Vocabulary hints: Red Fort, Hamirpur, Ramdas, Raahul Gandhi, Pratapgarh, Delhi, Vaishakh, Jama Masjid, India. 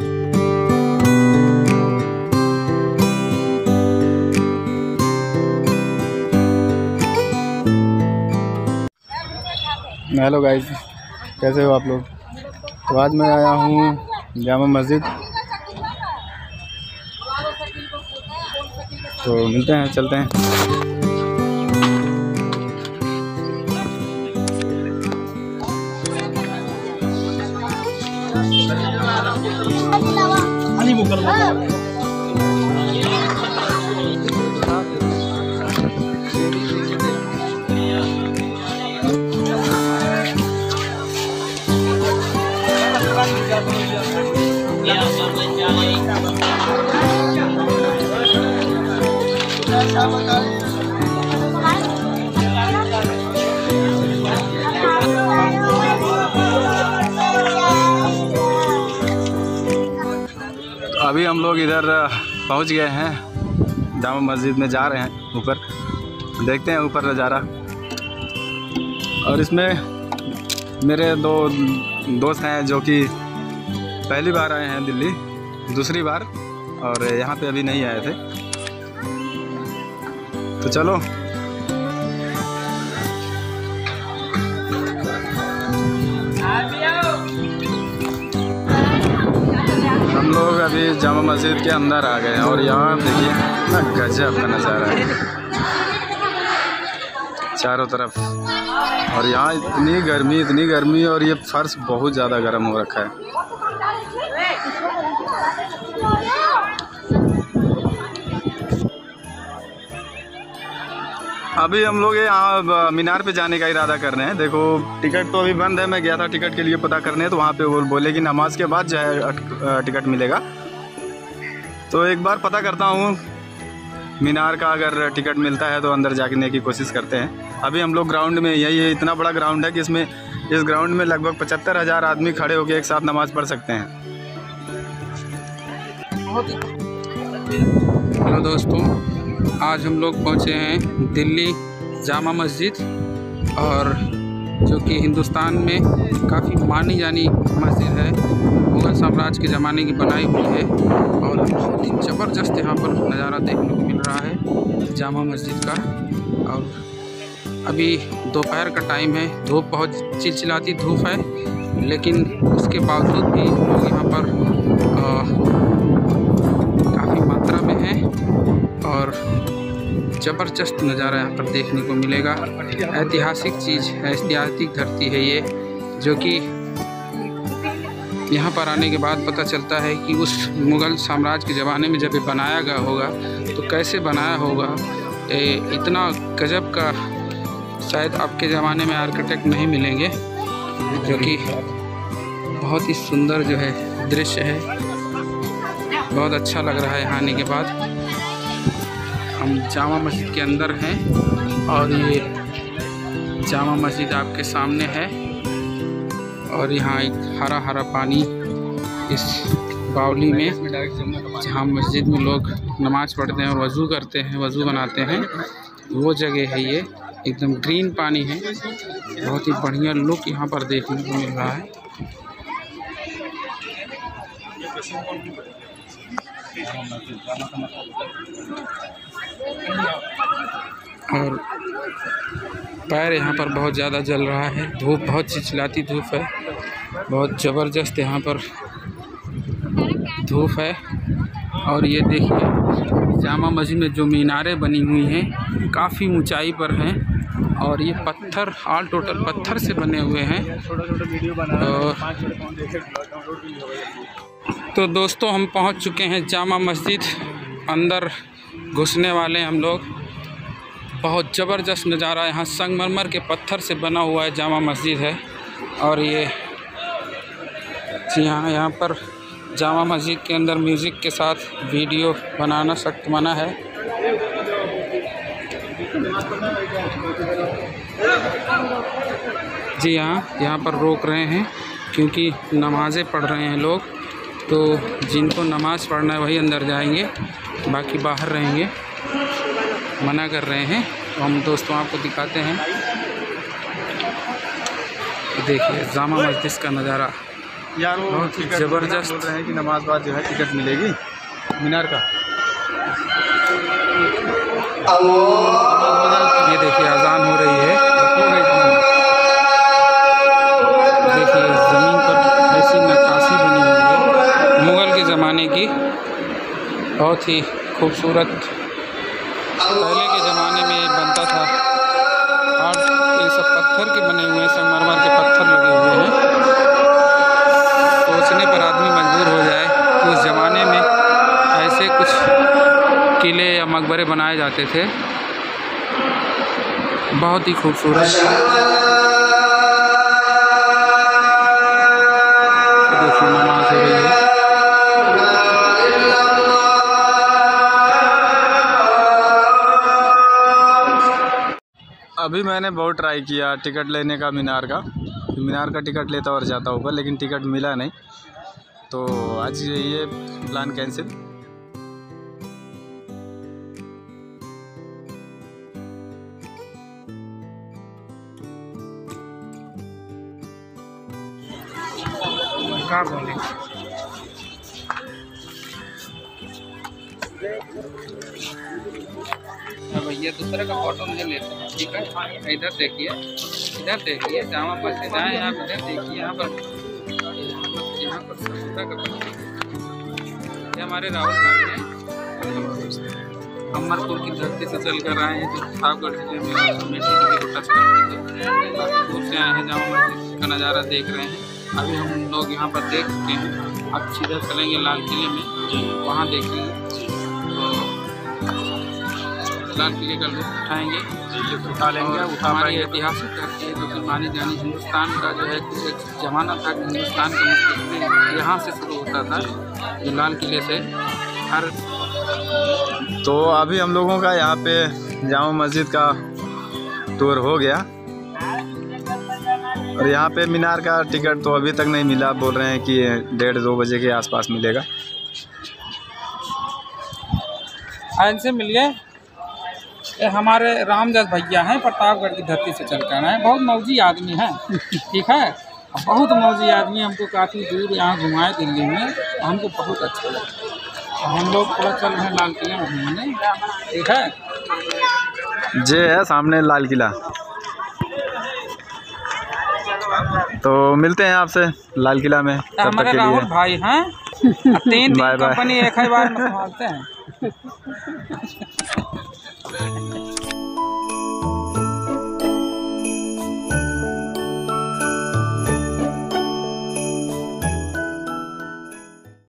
Hello guys, कैसे हो आप लोग। तो आज मैं आया हूँ जामा मस्जिद, तो मिलते हैं, चलते हैं। अभी हम लोग इधर पहुंच गए हैं, जामा मस्जिद में जा रहे हैं। ऊपर देखते हैं ऊपर नज़ारा। और इसमें मेरे दो दोस्त हैं जो कि पहली बार आए हैं दिल्ली, दूसरी बार, और यहाँ पे अभी नहीं आए थे। तो चलो हम लोग अभी जामा मस्जिद के अंदर आ गए हैं, और यहाँ देखिए कितना गजब का नज़ारा है चारों तरफ। और यहाँ इतनी गर्मी, और ये फर्श बहुत ज़्यादा गर्म हो रखा है। अभी हम लोग यहाँ मीनार पे जाने का इरादा कर रहे हैं। देखो, टिकट तो अभी बंद है। मैं गया था टिकट के लिए पता करने, तो वहाँ पे वो बोले कि नमाज के बाद जो है टिकट मिलेगा। तो एक बार पता करता हूँ मीनार का, अगर टिकट मिलता है तो अंदर जाने की कोशिश करते हैं। अभी हम लोग ग्राउंड में, यही इतना बड़ा ग्राउंड है कि इस ग्राउंड में लगभग 75,000 आदमी खड़े होकर एक साथ नमाज़ पढ़ सकते हैं। हेलो दोस्तों, आज हम लोग पहुँचे हैं दिल्ली जामा मस्जिद, और जो कि हिंदुस्तान में काफ़ी मानी जानी मस्जिद है, मुगल साम्राज्य के ज़माने की बनाई हुई है। और बहुत ही ज़बरदस्त यहाँ पर नज़ारा देखने को मिल रहा है जामा मस्जिद का। और अभी दोपहर का टाइम है, धूप बहुत चिलचिलाती धूप है, लेकिन उसके बावजूद भी लोग यहाँ पर काफ़ी मात्रा में हैं, और ज़बरदस्त नज़ारा यहाँ पर देखने को मिलेगा। ऐतिहासिक चीज़ है, ऐतिहासिक धरती है ये, जो कि यहाँ पर आने के बाद पता चलता है कि उस मुग़ल साम्राज्य के ज़माने में जब ये बनाया गया होगा तो कैसे बनाया होगा। इतना गजब का शायद आपके ज़माने में आर्किटेक्ट नहीं मिलेंगे, जो कि बहुत ही सुंदर जो है दृश्य है। बहुत अच्छा लग रहा है यहाँ आने के बाद। हम जामा मस्जिद के अंदर हैं, और ये जामा मस्जिद आपके सामने है, और यहाँ एक हरा हरा पानी इस बावली में, जहाँ मस्जिद में लोग नमाज़ पढ़ते हैं और वज़ू करते हैं, वज़ू बनाते हैं, वो जगह है। ये एकदम ग्रीन पानी है, बहुत ही बढ़िया लुक यहाँ पर देखने को मिल रहा है। और पैर यहाँ पर बहुत ज़्यादा जल रहा है, धूप बहुत चिलचिलाती धूप है, बहुत ज़बरदस्त यहाँ पर धूप है। और ये देखिए जामा मस्जिद में जो मीनारें बनी हुई हैं काफ़ी ऊंचाई पर हैं, और ये पत्थर, ऑल टोटल पत्थर से बने हुए हैं। तो दोस्तों, हम पहुंच चुके हैं जामा मस्जिद। अंदर घुसने वाले हम लोग। बहुत ज़बरदस्त नज़ारा, यहाँ संगमरमर के पत्थर से बना हुआ है जामा मस्जिद है। और ये जी हाँ, यहाँ पर जामा मस्जिद के अंदर म्यूज़िक के साथ वीडियो बनाना सख्त मना है। जी हाँ, यहाँ पर रोक रहे हैं क्योंकि नमाज़ें पढ़ रहे हैं लोग, तो जिनको नमाज़ पढ़ना है वही अंदर जाएंगे, बाकी बाहर रहेंगे, मना कर रहे हैं। तो हम दोस्तों आपको दिखाते हैं, देखिए जामा मस्जिद का नज़ारा। यार वो ज़बरदस्त बोल रहे हैं कि नमाज बाद जो है टिकट मिलेगी मीनार का। ये देखिए अजान हो रही है, देखिए ज़मीन पर ऐसी नक्काशी बनी हुई है मुग़ल के ज़माने की, बहुत ही खूबसूरत। पहले के ज़माने में बनता था और ये सब पत्थर के बने हुए हैं, संगमरमर के पत्थर लगे हुए हैं। सोचने पर आदमी मजबूर हो जाए कि उस ज़माने में ऐसे कुछ किले या मकबरे बनाए जाते थे, बहुत ही खूबसूरत। देखिए नमाज हो रही है। अभी मैंने बहुत ट्राई किया टिकट लेने का मीनार का, मीनार का टिकट लेता और जाता होगा, लेकिन टिकट मिला नहीं, तो आज ये प्लान कैंसिल। भैया दूसरे का फोटो मुझे लेते हैं, ठीक है। इधर देखिए, इधर देखिए, जामा मस्जिद आए आप, इधर देखिए, यहाँ पर स्वच्छता का प्रतीक। ये हमारे राहुल गांधी हैं, हमीरपुर की धरती से चल कर आए हैं, जो प्रतापगढ़ जिले में दूर से आए हैं, जामा मस्जिद का नज़ारा देख रहे हैं। अभी हम लोग यहाँ पर देख सकते हैं, अब सीधा चलेंगे लाल किले में, वहाँ देखेंगे, तो लाल किले का लुत्फ उठाएंगे, उठा लेंगे। हमारी ऐतिहासिक धरती है, जो कि मानी जानी हिंदुस्तान का जो है कुछ एक जमाना था कि हिंदुस्तान का मुस्तकबिल यहाँ से शुरू होता था, जो लाल किले से हर। तो अभी हम लोगों का यहाँ पे जामा मस्जिद का टूर हो गया, और यहाँ पे मीनार का टिकट तो अभी तक नहीं मिला, बोल रहे हैं कि 1:30-2 बजे के आसपास मिलेगा। इनसे मिलिए, हमारे रामदास भैया हैं, प्रतापगढ़ की धरती से चल कर आए, बहुत मौजी आदमी हैं, ठीक है, बहुत मौजी आदमी। हमको काफ़ी दूर यहाँ घुमाए दिल्ली में, हमको बहुत अच्छा लगा। हम लोग पूरा चल रहे हैं लाल किले में घूमने, ठीक है। जे है सामने लाल किला, तो मिलते हैं आपसे लाल किला में। हमारे राहुल भाई हैं, तीन कंपनी एक ही बार में संभालते हैं।